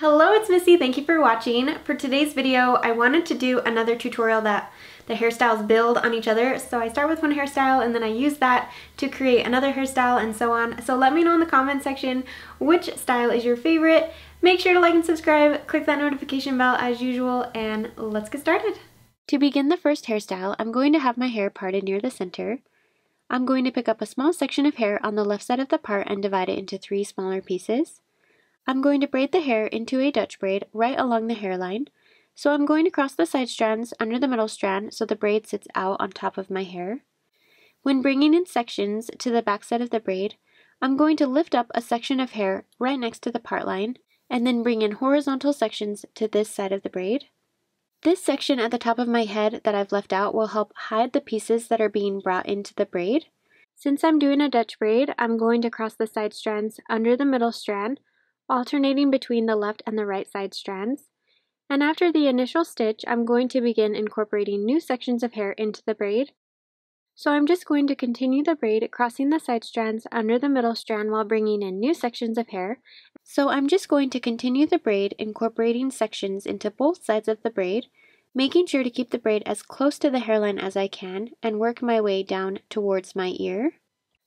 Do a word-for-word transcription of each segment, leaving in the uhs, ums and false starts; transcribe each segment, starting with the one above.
Hello, it's Missy. Thank you for watching. For today's video, I wanted to do another tutorial that the hairstyles build on each other. So I start with one hairstyle and then I use that to create another hairstyle and so on. So let me know in the comment section which style is your favorite. Make sure to like and subscribe, click that notification bell as usual, and let's get started. To begin the first hairstyle, I'm going to have my hair parted near the center. I'm going to pick up a small section of hair on the left side of the part and divide it into three smaller pieces. I'm going to braid the hair into a Dutch braid right along the hairline. So I'm going to cross the side strands under the middle strand so the braid sits out on top of my hair. When bringing in sections to the back side of the braid, I'm going to lift up a section of hair right next to the part line and then bring in horizontal sections to this side of the braid. This section at the top of my head that I've left out will help hide the pieces that are being brought into the braid. Since I'm doing a Dutch braid, I'm going to cross the side strands under the middle strand, alternating between the left and the right side strands. And after the initial stitch, I'm going to begin incorporating new sections of hair into the braid. So I'm just going to continue the braid, crossing the side strands under the middle strand while bringing in new sections of hair. So I'm just going to continue the braid, incorporating sections into both sides of the braid, making sure to keep the braid as close to the hairline as I can, and work my way down towards my ear.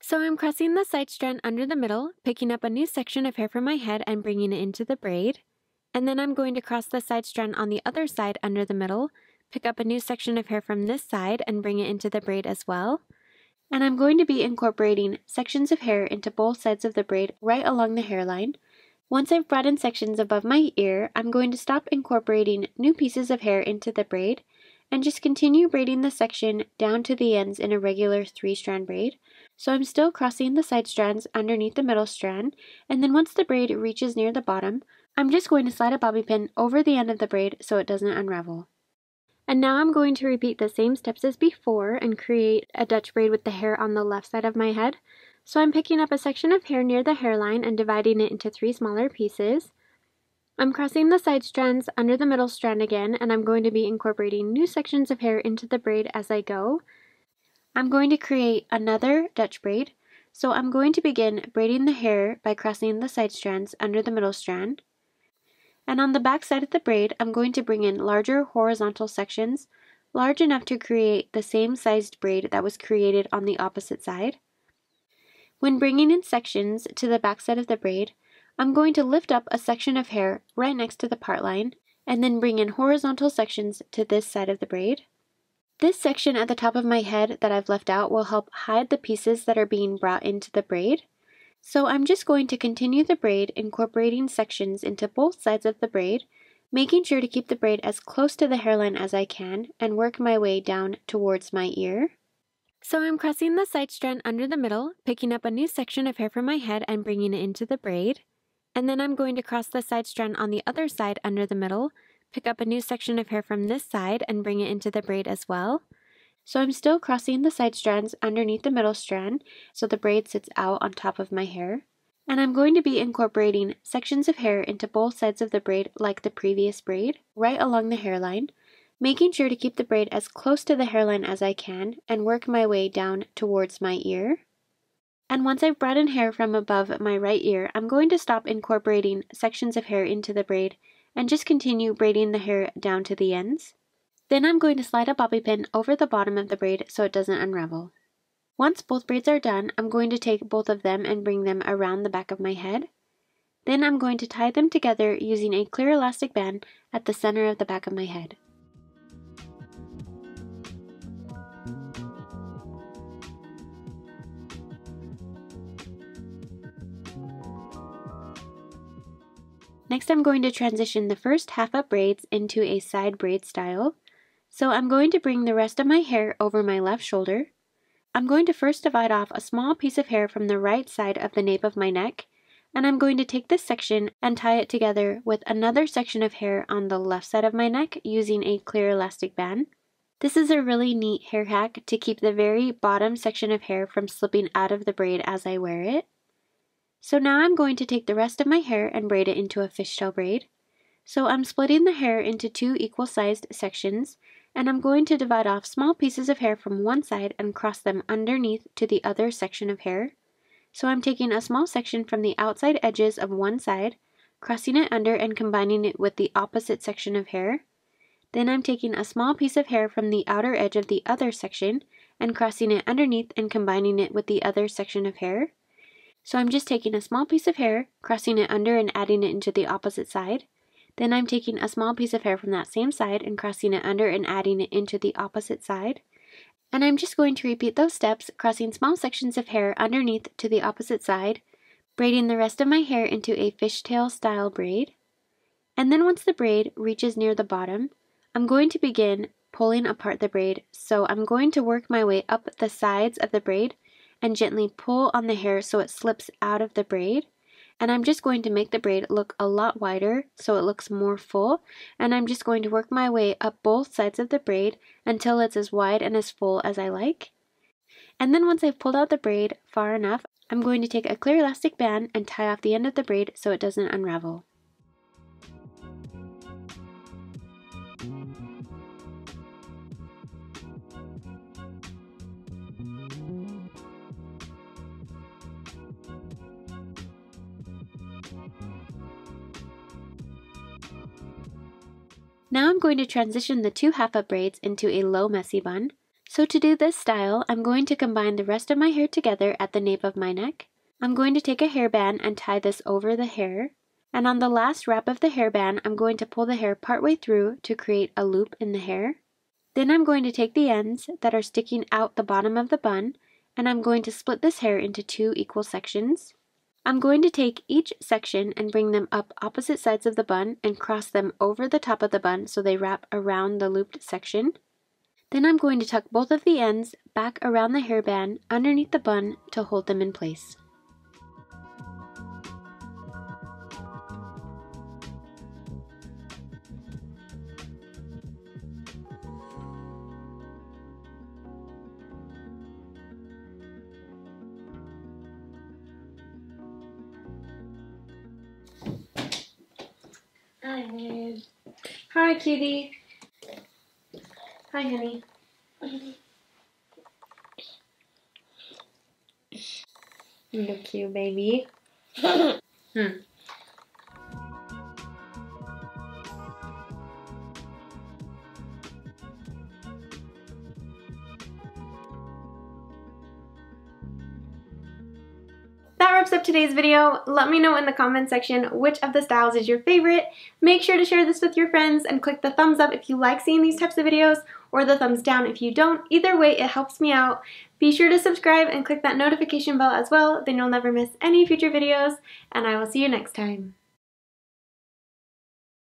So I'm crossing the side strand under the middle, picking up a new section of hair from my head and bringing it into the braid. And then I'm going to cross the side strand on the other side under the middle, pick up a new section of hair from this side and bring it into the braid as well. And I'm going to be incorporating sections of hair into both sides of the braid right along the hairline. Once I've brought in sections above my ear, I'm going to stop incorporating new pieces of hair into the braid and just continue braiding the section down to the ends in a regular three-strand braid. So I'm still crossing the side strands underneath the middle strand, and then once the braid reaches near the bottom, I'm just going to slide a bobby pin over the end of the braid so it doesn't unravel. And now I'm going to repeat the same steps as before and create a Dutch braid with the hair on the left side of my head. So I'm picking up a section of hair near the hairline and dividing it into three smaller pieces. I'm crossing the side strands under the middle strand again, and I'm going to be incorporating new sections of hair into the braid as I go. I'm going to create another Dutch braid, so I'm going to begin braiding the hair by crossing the side strands under the middle strand. And on the back side of the braid, I'm going to bring in larger horizontal sections, large enough to create the same sized braid that was created on the opposite side. When bringing in sections to the back side of the braid, I'm going to lift up a section of hair right next to the part line, and then bring in horizontal sections to this side of the braid. This section at the top of my head that I've left out will help hide the pieces that are being brought into the braid. So I'm just going to continue the braid, incorporating sections into both sides of the braid, making sure to keep the braid as close to the hairline as I can, and work my way down towards my ear. So I'm crossing the side strand under the middle, picking up a new section of hair from my head and bringing it into the braid. And then I'm going to cross the side strand on the other side under the middle, pick up a new section of hair from this side and bring it into the braid as well. So I'm still crossing the side strands underneath the middle strand so the braid sits out on top of my hair. And I'm going to be incorporating sections of hair into both sides of the braid like the previous braid, right along the hairline, making sure to keep the braid as close to the hairline as I can and work my way down towards my ear. And once I've brought in hair from above my right ear, I'm going to stop incorporating sections of hair into the braid and just continue braiding the hair down to the ends. Then I'm going to slide a bobby pin over the bottom of the braid so it doesn't unravel. Once both braids are done, I'm going to take both of them and bring them around the back of my head. Then I'm going to tie them together using a clear elastic band at the center of the back of my head. Next, I'm going to transition the first half up braids into a side braid style. So I'm going to bring the rest of my hair over my left shoulder. I'm going to first divide off a small piece of hair from the right side of the nape of my neck, and I'm going to take this section and tie it together with another section of hair on the left side of my neck using a clear elastic band. This is a really neat hair hack to keep the very bottom section of hair from slipping out of the braid as I wear it. So now I'm going to take the rest of my hair and braid it into a fishtail braid. So I'm splitting the hair into two equal sized sections, and I'm going to divide off small pieces of hair from one side and cross them underneath to the other section of hair. So I'm taking a small section from the outside edges of one side, crossing it under and combining it with the opposite section of hair. Then I'm taking a small piece of hair from the outer edge of the other section and crossing it underneath and combining it with the other section of hair. So I'm just taking a small piece of hair, crossing it under and adding it into the opposite side. Then I'm taking a small piece of hair from that same side and crossing it under and adding it into the opposite side. And I'm just going to repeat those steps, crossing small sections of hair underneath to the opposite side, braiding the rest of my hair into a fishtail style braid. And then once the braid reaches near the bottom, I'm going to begin pulling apart the braid. So I'm going to work my way up the sides of the braid and gently pull on the hair so it slips out of the braid. And I'm just going to make the braid look a lot wider so it looks more full, and I'm just going to work my way up both sides of the braid until it's as wide and as full as I like. And then once I've pulled out the braid far enough, I'm going to take a clear elastic band and tie off the end of the braid so it doesn't unravel. Now I'm going to transition the two half-up braids into a low messy bun. So to do this style, I'm going to combine the rest of my hair together at the nape of my neck. I'm going to take a hairband and tie this over the hair. And on the last wrap of the hairband, I'm going to pull the hair partway through to create a loop in the hair. Then I'm going to take the ends that are sticking out the bottom of the bun, and I'm going to split this hair into two equal sections. I'm going to take each section and bring them up opposite sides of the bun and cross them over the top of the bun so they wrap around the looped section. Then I'm going to tuck both of the ends back around the hairband underneath the bun to hold them in place. Hi, kitty. Hi, honey. You look cute, baby. hmm. Up today's video. Let me know in the comment section which of the styles is your favorite. Make sure to share this with your friends and click the thumbs up if you like seeing these types of videos, or the thumbs down if you don't. Either way, it helps me out. Be sure to subscribe and click that notification bell as well, then you'll never miss any future videos, and I will see you next time.